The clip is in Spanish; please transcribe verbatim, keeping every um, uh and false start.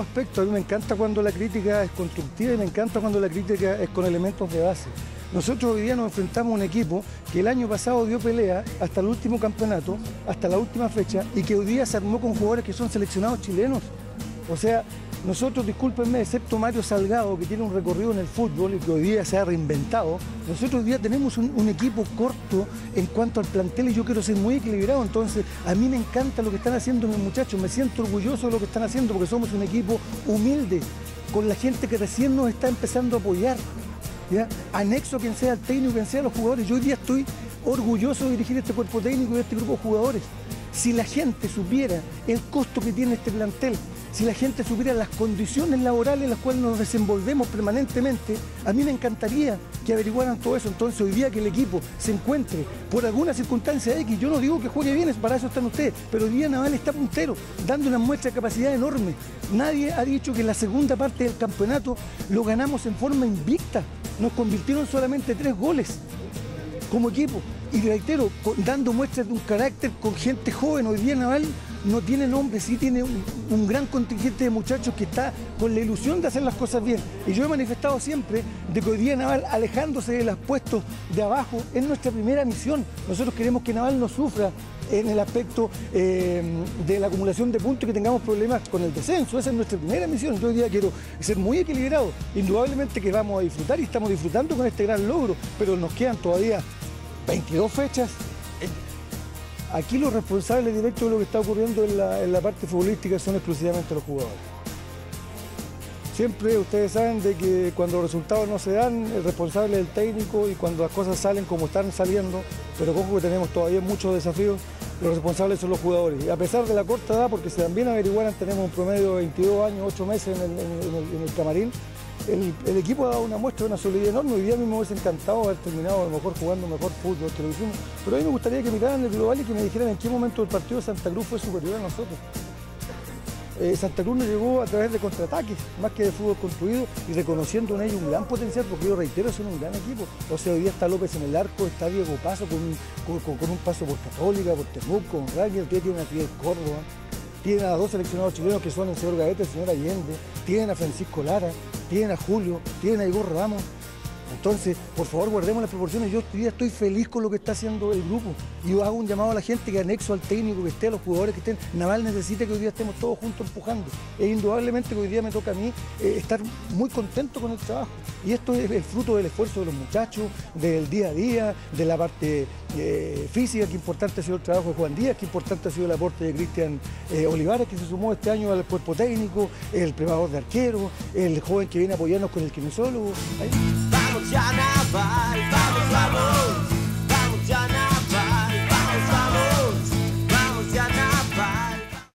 dos aspectos. A mí me encanta cuando la crítica es constructiva y me encanta cuando la crítica es con elementos de base. Nosotros hoy día nos enfrentamos a un equipo que el año pasado dio pelea hasta el último campeonato, hasta la última fecha, y que hoy día se armó con jugadores que son seleccionados chilenos. O sea, nosotros, discúlpenme, excepto Mario Salgado, que tiene un recorrido en el fútbol y que hoy día se ha reinventado, nosotros hoy día tenemos un, un equipo corto en cuanto al plantel y yo quiero ser muy equilibrado. Entonces, a mí me encanta lo que están haciendo mis muchachos, me siento orgulloso de lo que están haciendo porque somos un equipo humilde, con la gente que recién nos está empezando a apoyar. ¿Ya? Anexo quien sea el técnico, quien sea los jugadores. Yo hoy día estoy orgulloso de dirigir este cuerpo técnico y este grupo de jugadores. Si la gente supiera el costo que tiene este plantel, si la gente supiera las condiciones laborales en las cuales nos desenvolvemos permanentemente, a mí me encantaría que averiguaran todo eso. Entonces hoy día que el equipo se encuentre por alguna circunstancia X, yo no digo que juegue bien, para eso están ustedes, pero hoy día Naval está puntero, dando una muestra de capacidad enorme. Nadie ha dicho que la segunda parte del campeonato lo ganamos en forma invicta. Nos convirtieron solamente tres goles como equipo. Y reitero, dando muestras de un carácter con gente joven. Hoy día Naval no tiene nombre, sí tiene un, un gran contingente de muchachos que está con la ilusión de hacer las cosas bien. Y yo he manifestado siempre de que hoy día Naval, alejándose de los puestos de abajo, es nuestra primera misión. Nosotros queremos que Naval no sufra en el aspecto eh, de la acumulación de puntos, que tengamos problemas con el descenso. Esa es nuestra primera misión. Yo hoy día quiero ser muy equilibrado. Indudablemente que vamos a disfrutar y estamos disfrutando con este gran logro, pero nos quedan todavía veintidós fechas. Aquí los responsables directos de lo que está ocurriendo en la, en la parte futbolística son exclusivamente los jugadores. Siempre ustedes saben de que cuando los resultados no se dan, el responsable es el técnico, y cuando las cosas salen como están saliendo, pero ojo que tenemos todavía muchos desafíos, los responsables son los jugadores. Y a pesar de la corta edad, porque si también averiguaran, tenemos un promedio de veintidós años, ocho meses en el, en el, en el camarín, el, el equipo ha dado una muestra de una solidez enorme. Hoy día a mí me hubiese encantado haber terminado a lo mejor jugando mejor fútbol que lo hicimos, pero a mí me gustaría que miraran el global y que me dijeran en qué momento el partido de Santa Cruz fue superior a nosotros. Eh, Santa Cruz nos llegó a través de contraataques, más que de fútbol construido, y reconociendo en ellos un gran potencial, porque yo reitero, son un gran equipo. O sea, hoy día está López en el arco, está Diego Paso con un, con, con un paso por Católica, por Temuco, con Ranger, que tiene una piel Córdoba, tienen a dos seleccionados chilenos que son el señor Gaete, el señor Allende, tienen a Francisco Lara, tienen a Julio, tienen a Igor Ramos. Entonces, por favor, guardemos las proporciones. Yo hoy día estoy feliz con lo que está haciendo el grupo. Y yo hago un llamado a la gente que anexo al técnico, que esté, a los jugadores que estén. Naval necesita que hoy día estemos todos juntos empujando. E indudablemente que hoy día me toca a mí eh, estar muy contento con el trabajo. Y esto es el fruto del esfuerzo de los muchachos, del día a día, de la parte eh, física. Qué importante ha sido el trabajo de Juan Díaz, qué importante ha sido el aporte de Cristian eh, Olivares, que se sumó este año al cuerpo técnico, el preparador de arqueros, el joven que viene a apoyarnos con el kinesiólogo. Ahí. Ya Naval, vamos, vamos.